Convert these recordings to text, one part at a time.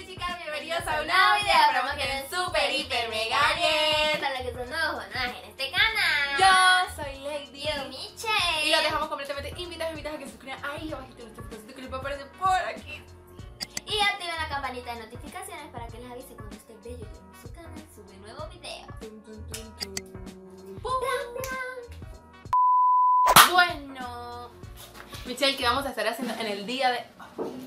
mis chicas, bienvenidos a un nuevo video. Esperamos que den super, hiper, mega bien para los que son nuevos en este canal. Yo soy Leidy, yo Michelle, y los dejamos completamente invitados a que se suscriban ahí abajito en nuestro videocito que les va a aparecer por aquí, y activen la campanita de notificaciones para que les avise cuando este bello en su canal sube nuevo video. Bueno, Michelle, ¿qué vamos a estar haciendo en el día de...?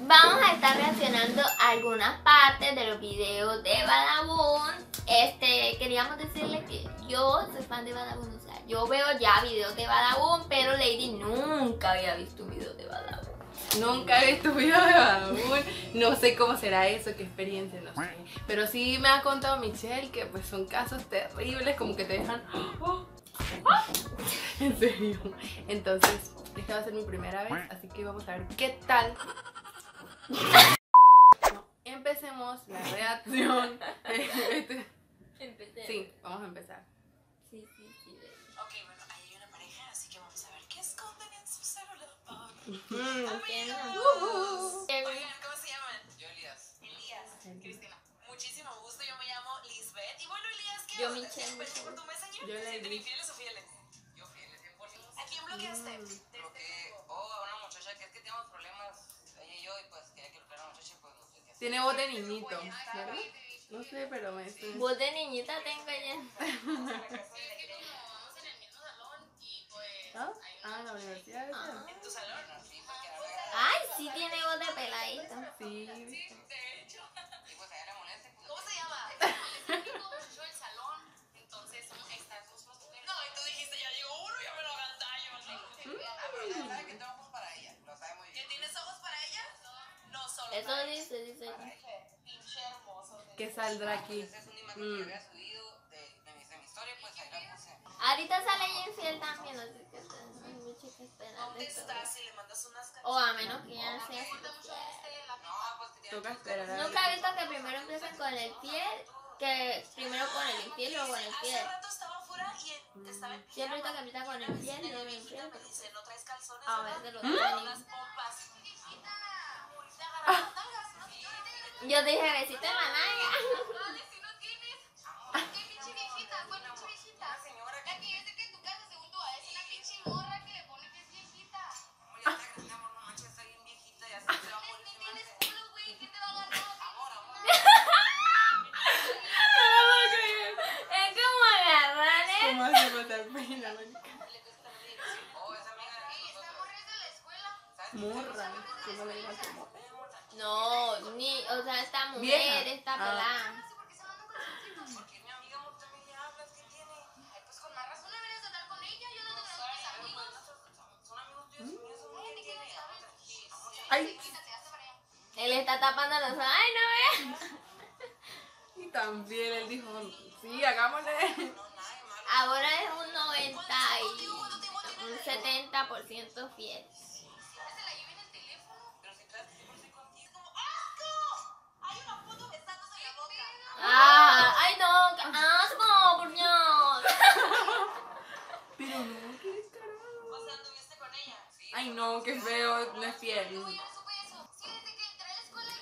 Vamos a estar reaccionando a algunas partes de los videos de Badabun. Queríamos decirle que yo soy fan de Badabun, o sea, yo veo ya videos de Badabun, pero Leidy nunca había visto un video de Badabun. Nunca he visto un video de Badabun, no sé cómo será eso, qué experiencia, no sé. Pero sí me ha contado Michelle que pues son casos terribles, como que te dejan... En serio. Entonces, esta va a ser mi primera vez, así que vamos a ver qué tal. Empecemos la reacción. Empecemos. Sí, vamos a empezar. Sí. Ok, bueno, ahí hay una pareja, así que vamos a ver qué esconden en su celular. Oigan, ¿cómo se llaman? Yo, Elías. Elías. Cristina. Muchísimo gusto, yo me llamo Lisbeth. Y bueno, Elías, ¿qué haces? ¿Por tu messenger? Yo le di. ¿Infieles o fieles? Yo fieles, 100%. ¿A quién bloqueaste? Bloqueé a una muchacha que es que tenemos problemas. Yo, y pues quería que lo muchacho, pues no sé qué hacer. Tiene voz de niñito, ¿verdad? No sé, pero me estoy... Voz de niñita tengo ya. Vamos en el mismo salón y pues... Ah, la universidad. ¿En tu salón? Ay, sí tiene voz de peladito. Sí, de hecho. Y pues allá la molesta. ¿Cómo se llama? Yo el salón, entonces somos extras. No, y tú dijiste, ya llegó uno, ya me lo aguanté. ¿Sabes que tengo ojos para ella? Lo sabe muy bien. ¿Que tienes ojos para ella? No solo eso para ella. Eso dice. Pinche hermoso. ¿Qué saldrá aquí? Esa es una imagen que había subido de mi historia, pues ahí la puse. Ahorita sale ella infiel también, así que están muy chicas esperando. ¿Dónde estás si le mandas unas cartas? O a menos que ya sea. Nunca he visto que primero empiecen con el pie, que primero con el infiel o con el pie. Siempre está camita con el pie, no me infiel. A ver, te lo doy. Yo dije, besito de managa. No, si no tienes. Qué pinche viejita, ¿cuál pinche viejita? La señora que yo sé que en tu casa, según tú, es una pinche morra que le pone que es viejita. Como ya te agradecemos, no manches, está bien viejita, ya se va a morir. No tienes culo, güey, ¿qué te va a agarrar? Amor. Es como agarrar, ¿eh? ¿Cómo hace matar pena, Mónica? ¿Está morriendo en la escuela? Morra, ¿cómo le digo como? No, ni, o sea, esta mujer, vieja. Esta pelada. Porque mi amiga también le habla, ¿qué tiene? Ay, pues con más razón deberías tratar con ella, yo no tengo mis amigos. Son amigos tuyos míos, son muy bien. Él está tapando los ojos, ay, no veas. Y también él dijo, sí, hagámosle. Ahora es un 90 y un 70% fiel. Ay no, qué asco, por Dios. Pero no, qué descarado. O sea, anduviste con ella. Ay no, qué feo, no es fiel.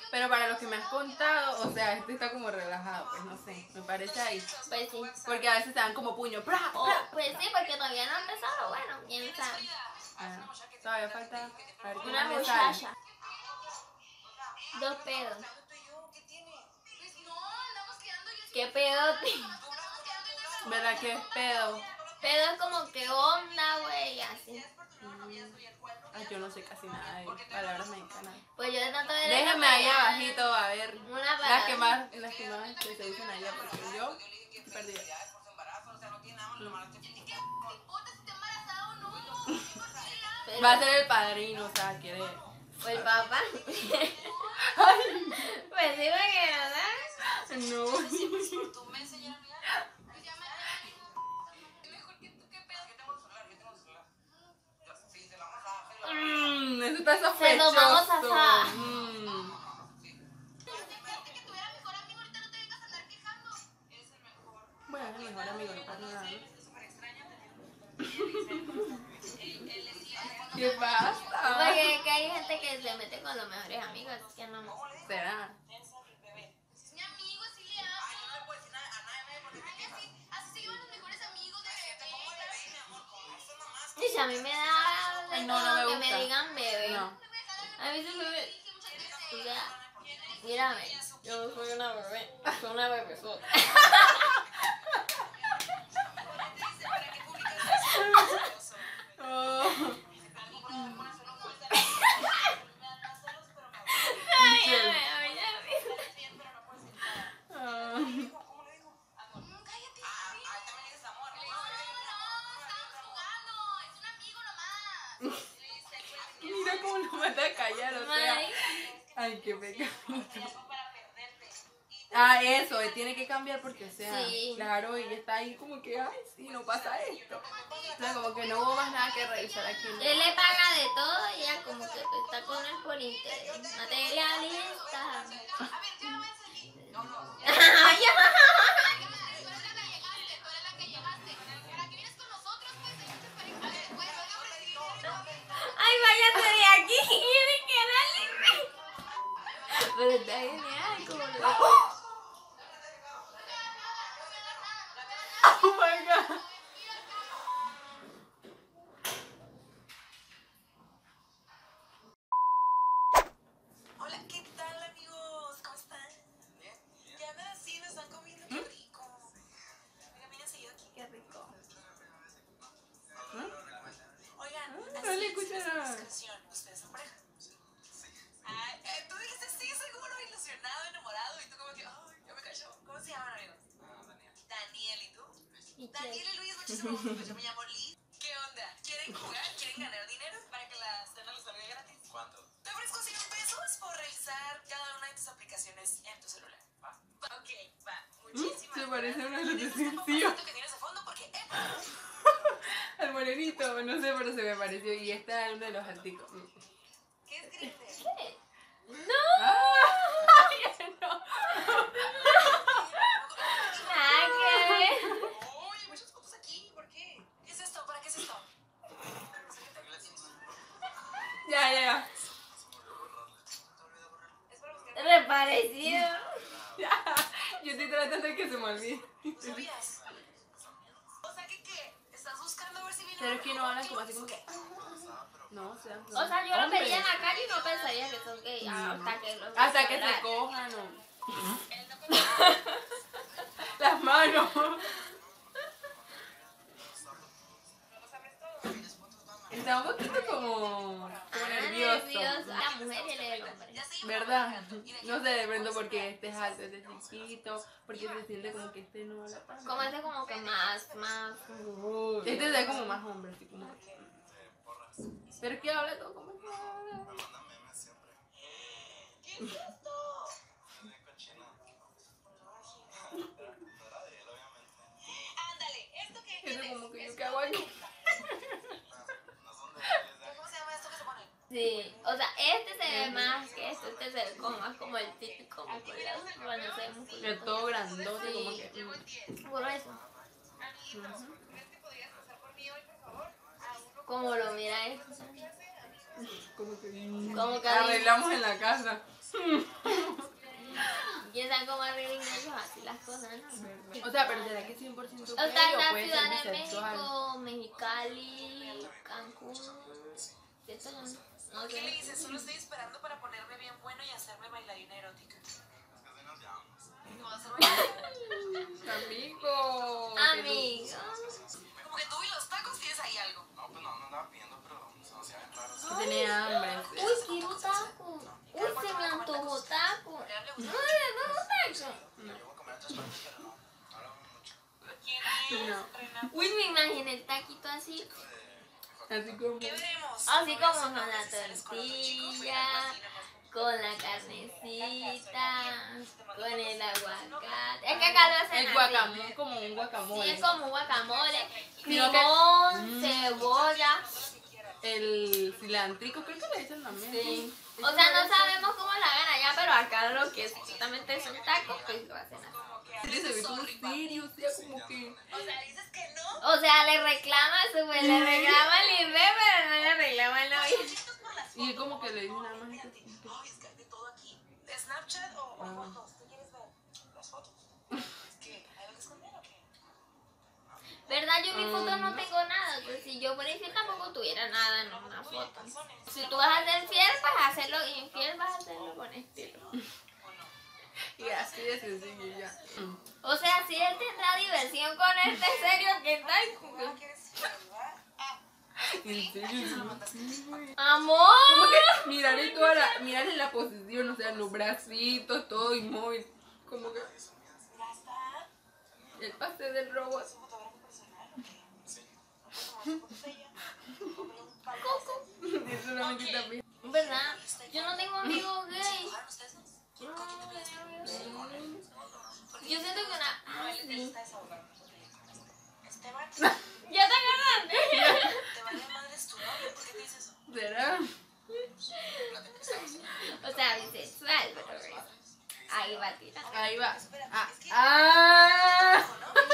Pero para los que me has contado, o sea, este está como relajado, pues no sé, me parece ahí. Pues sí. Porque a veces te dan como puño. Pues sí, porque todavía no han empezado, bueno, quién sabe. Todavía falta una muchacha. Dos pedos. ¿Qué pedo? ¿Verdad que es pedo? Pedo es como que onda, güey, así. Ay, yo no sé casi nada de palabras mexicanas. Pues yo de tanto de... Déjenme ahí abajito, a ver, las que más que se dicen allá, porque yo estoy perdida. Va a ser el padrino, o sea, quiere... ¿O el papá? Pues sí, porque ¿verdad? No. Tú me enseñas a mirar. Pues ya me da mejor que tú, ¿qué pedo? Yo tengo celular. Sí, se la vamos a hacer. Eso está sospechoso. Se lo vamos a hacer. Fíjate que tuviera mejor amigo, ahorita no te vengas a andar quejando. Eres el mejor. Bueno, es el mejor amigo, no pasa nada. Es súper extraño tenerlo. ¿Qué pasa? Porque hay gente que se mete con los mejores amigos, que no me... ¿Será? a mí me da que me digan bebé. No. A mí se me ve. O sea, mírame, yo no soy una bebé, soy una bebesota. Mira cómo no manda a callar, o sea. Ay, qué pecado. Ah, eso, tiene que cambiar porque, o sea, claro, ella está ahí como que, ay, sí, no pasa esto. O sea, como que no hubo más nada que revisar aquí. ¿No? Él le paga de todo y ella como que está con él por interés. Materialista. Pero está genial, como lo... Oh my God. Hola, ¿qué tal, amigos? ¿Cómo están? Bien. Ya andan así, nos están comiendo, qué rico. Mira, mira, seguido aquí, qué rico. Oigan, no le escucharon. ¿Ustedes son pareja? Tú dijiste sí, seguro, ilusionado, enamorado, y tú como que, ay, ya me cayó. ¿Cómo se llaman, amigos? Daniel. Daniel, ¿y tú? Daniel y Luis, muchísimo gusto, yo me llamo Lee. ¿Qué onda? ¿Quieren jugar? ¿Quieren ganar dinero para que la cena les salga gratis? ¿Cuánto? Te ofrezco $100 por revisar cada una de tus aplicaciones en tu celular. Va. Ok, va. Muchísimas gracias. Se parece una de las que tienes de fondo porque... El morenito, no sé, pero se me pareció. Y esta es uno de los anticos. ¿Qué es Grisbe? ¡No! ¡Ay, no! ¡Ah, qué bien! ¡Uy, muchas fotos aquí! ¿Por qué? ¿Qué es esto? ¿Para qué es esto? Ya. Me pareció. Yo estoy tratando de que se me olvide. ¿Sabías? O sea, ¿qué? ¿Estás buscando a ver si viene? Pero es que no hablan como así como que... No, o sea, yo lo veía en la calle y no pensaría que son gays. Hasta que se cojan. Las manos. Está un poquito como nervioso. La mujer y el hombre. ¿Verdad? No sé, de pronto porque este es alto, este es chiquito, porque se siente como que este no la pasa. Como este como que más... Este es como más hombre, así como... Pero que habla todo como que habla. Me mandan memes siempre. ¿Qué es esto? Soy cochina. Era de él, obviamente. Ándale, ¿esto qué es? Eso como que yo cago aquí. No son de él. ¿Cómo se llama esto que se pone? Sí, o sea, este se ve más que esto. Este se ve como más como el típico musculoso. Bueno, se ve musculoso. Pero todo grandote, como que... Por eso. Amiguito, ¿crees que podrías pasar por mí hoy, por favor? Como lo mira esto. Como que arreglamos en la casa. ¿Quién sabe cómo arreglan ellos así las cosas, no? O sea, pero ¿será que es 100% gay? O sea, en la Ciudad de México, Mexicali, Cancún. No, ¿qué le dices? Solo estoy esperando para ponerme bien bueno y hacerme bailarina erótica. ¿No vas a bailar? Amigo. Como que tú y los tacos tienes ahí algo. No, pues no andaba pidiendo, pero se nos hacían raros. Tenía hambre. Uy, quiero taco. Uy, se me antojó taco. No, no, yo voy a comer otras partes, pero no. No lo hago mucho. ¿Quién es, Renato? Uy, me imaginé el taquito así. Así como... ¿Qué veremos? Así como con la tortilla, con la carnecita, con el aguacate. Es que acá lo hacen el guacamole, es como un guacamole. Sí, es como un guacamole. Limón, cebolla. El cilantrico, creo que le dicen también. Sí. O sea, no sabemos cómo la hagan allá, pero acá lo que es exactamente son tacos, pues lo hacen acá. Se ve como serio, o sea, como que... O sea, dices que no. O sea, le reclama el Lisbeth, pero no le reclama el novio. Y es como que le dice nada más. No, es que hay de todo aquí. ¿De Snapchat o fotos? ¿Tú quieres ver? Las fotos. ¿Qué? ¿Hay algo que esconder o qué? ¿Verdad? Yo en mi foto no tengo nada. Entonces, si yo por ahí tampoco tuviera nada en una foto. Si tú vas a ser fiel, pues hacerlo infiel, vas a hacerlo con estilo. Y así de sencillo ya. O sea, si él tendrá diversión con este serio que está en Google. Amor, mirarle toda la, mirarle la posición, o sea, los bracitos, todo inmóvil. Como que el pase del robot. Coco. Eso no me quita bien. ¿Verdad? Yo no tengo amigos gays. Yo siento que una. Ah, sí. Ya te agarraste. Te vale madres tu novio, ¿por qué te dices eso? ¿Verdad? O sea, bisexual, pero ahí va a tirar. Ahí va. Ah.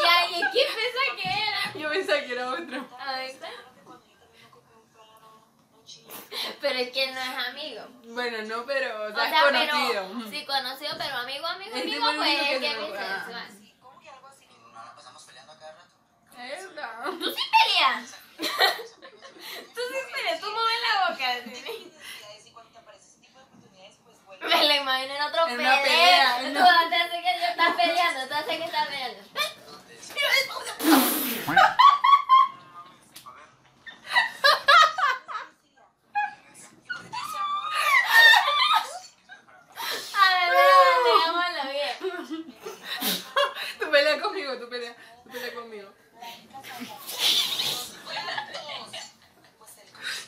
Ya, ¿y quién pensaba que era? Yo pensaba que era otro. Ahí está. Pero es que no es amigo. Bueno, no, pero o sea, es conocido. Pero, sí, conocido, pero amigo, este amigo, pues es que es bisexual. ¿Cómo que algo así? No, nos pasamos peleando cada rato. No. Tú sí peleas. Tú sí peleas, tú mueves la boca. Y cuando te aparece ese tipo de oportunidades, pues vuelve. Me la imagino en otro pelea. Tú te haces que yo estás peleando, tú haces que estás peleando. Tú peleas conmigo.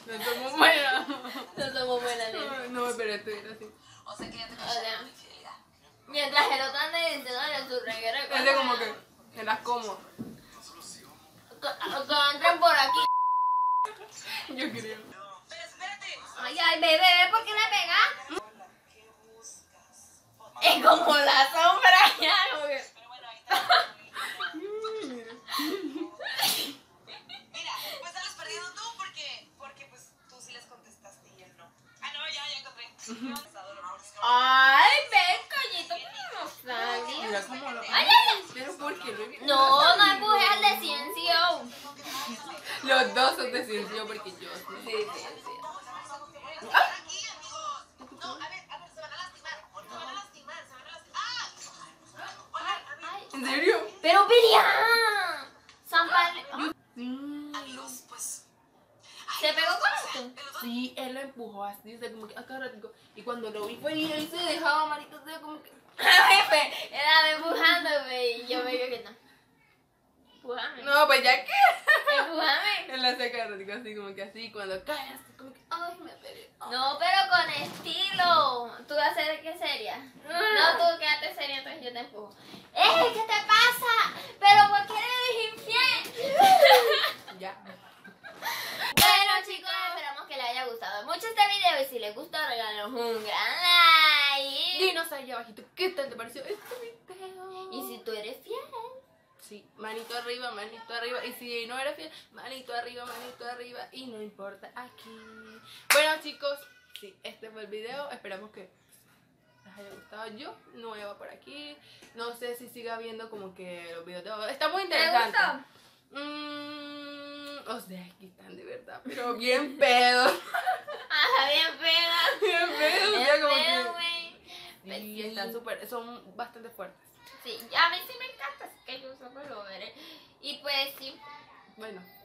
No tomo buena. No, pero estoy así. O sea que ya te considero infidelidad. Mientras el otro anda diciendo su reguero. Es como que me las como. Entran por aquí. Yo creo. Pero espérate. Ay, bebé, ¿por qué la pegas? Es como la sombra ya, como que... Mira, pues sales perdiendo tú porque pues tú sí les contestaste y él no. Ah, no, ya encontré. Ay, ves, callito, ¿cómo no? Ay, pero ¿por qué? No empuje al de ciencio. Los dos son de ciencio porque yo soy de ciencio. Aquí, amigos. No, a ver, se van a lastimar. ¡Ah! ¿En serio? ¡Pero pelea! Amigos, pues. ¿Se pegó con esto? Sí, él lo empujó así, o sea, como que acá ratico. Y cuando lo vi feliz, él se dejaba marito, se como que. Jefe, era empujándome y yo me digo que no. Empujame. No, pues ya que. Empujame. Él la saca ratico así, como que así, cuando cae así, como que. Ay, me peleé. Oh. No, pero con estilo. ¿Tú vas a ser qué seria? No, tú quédate seria, entonces yo te empujo. ¿Qué te pasa? ¿Pero por qué eres infiel? Ya. Bueno, chicos, esperamos que les haya gustado mucho este video. Y si les gustó, regálenos un gran like. Dinos ahí abajito qué tal te pareció este video. Y si tú eres fiel. Sí, manito arriba, manito arriba. Y si no eres fiel, manito arriba, manito arriba. Y no importa, aquí. Bueno, chicos, sí, este fue el video. Esperamos que haya gustado. Yo nueva por aquí, no sé si siga viendo como que los videos de... Está muy interesante. O sea, aquí están de verdad, pero bien pedos. Ajá, bien pedos. O sea, como que... Y están súper, son bastante fuertes. Sí, a mí sí me encanta, así que yo solo lo veré. Y pues sí. Bueno.